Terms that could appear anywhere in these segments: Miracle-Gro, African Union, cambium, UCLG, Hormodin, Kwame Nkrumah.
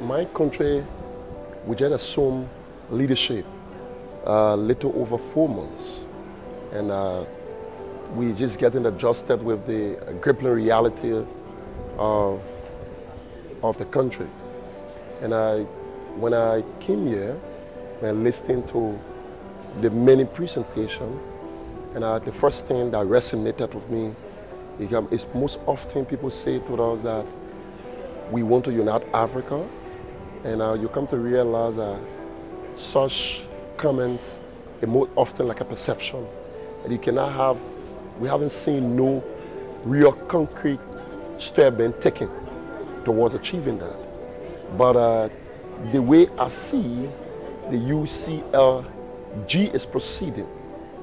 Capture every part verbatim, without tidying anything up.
my country, we just assumed leadership a uh, little over four months. And uh, we just getting adjusted with the crippling reality of, of the country. And I, when I came here, and listening to the many presentations, and uh, the first thing that resonated with me is most often people say to us that we want to unite Africa, and uh, you come to realize that such comments are more often like a perception. And you cannot have, we haven't seen no real concrete step being taken towards achieving that. But uh, the way I see the U C L G is proceeding,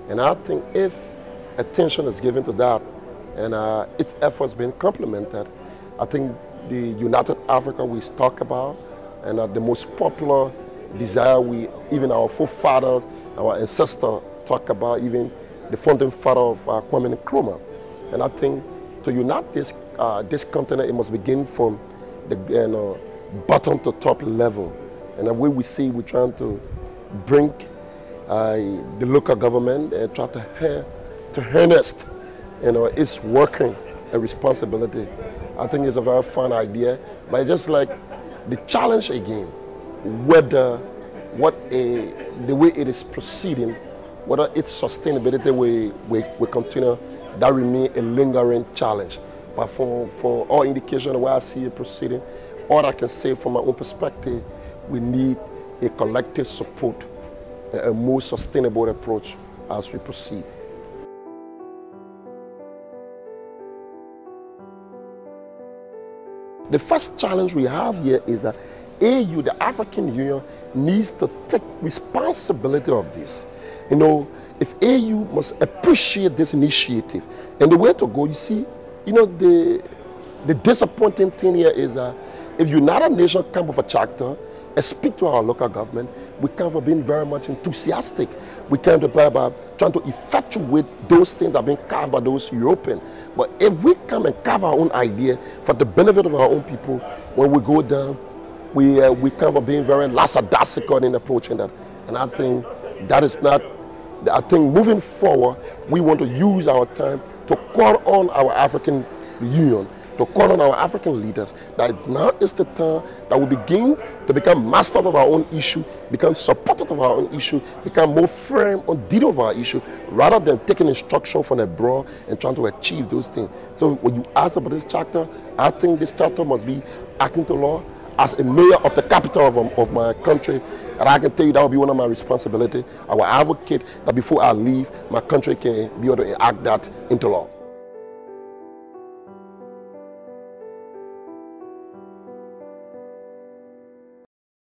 and I think if attention is given to that, and uh, its efforts being complemented, I think the United Africa we talk about, and uh, the most popular desire we, even our forefathers, our ancestors talk about, even the founding father of uh, Kwame Nkrumah. And I think to unite this, uh, this continent, it must begin from the you know, bottom to top level. And the way we see, we're trying to bring uh, the local government and try to, to harness you know, its working and responsibility. I think it's a very fun idea, but it's just like the challenge again, whether what a, the way it is proceeding, whether its sustainability will, will, will continue, that remains a lingering challenge. But for, for all indication of where I see it proceeding, all I can say from my own perspective, we need a collective support, a more sustainable approach as we proceed. The first challenge we have here is that A U, the African Union, needs to take responsibility of this. You know, if A U must appreciate this initiative, and the way to go, you see, you know, the, the disappointing thing here is that if United Nations come with a chapter and speak to our local government, we can't have been very much enthusiastic. We can't be about trying to effectuate those things that have been carved by those Europeans. But if we come and carve our own idea for the benefit of our own people, when we go down, we, uh, we can't have been very lackadaisical in approaching that. And I think that is not, I think moving forward, we want to use our time to call on our African Union, to call on our African leaders, that now is the time that we begin to become masters of our own issue, become supporters of our own issue, become more firm on dealing with our issue, rather than taking instruction from abroad and trying to achieve those things. So when you ask about this chapter, I think this chapter must be acting to law. As a mayor of the capital of, um, of my country, and I can tell you that will be one of my responsibilities. I will advocate that before I leave, my country can be able to enact that into law.